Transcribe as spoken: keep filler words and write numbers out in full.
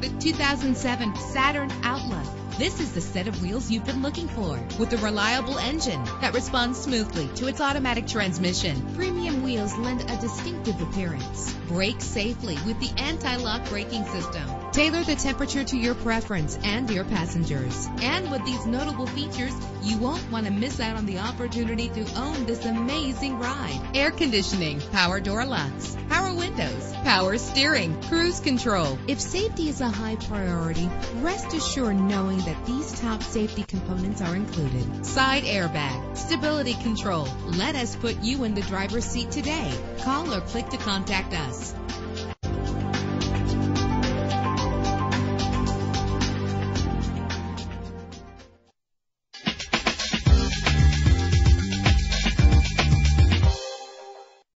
the two thousand seven Saturn Outlook. This is the set of wheels you've been looking for, with a reliable engine that responds smoothly to its automatic transmission. Premium wheels lend a distinctive appearance. Brake safely with the anti-lock braking system. Tailor the temperature to your preference and your passengers. And with these notable features, you won't want to miss out on the opportunity to own this amazing ride. Air conditioning, power door locks, power windows, power steering, cruise control. If safety is a high priority, rest assured knowing that these top safety components are included. Side airbag, stability control. Let us put you in the driver's seat today. Call or click to contact us.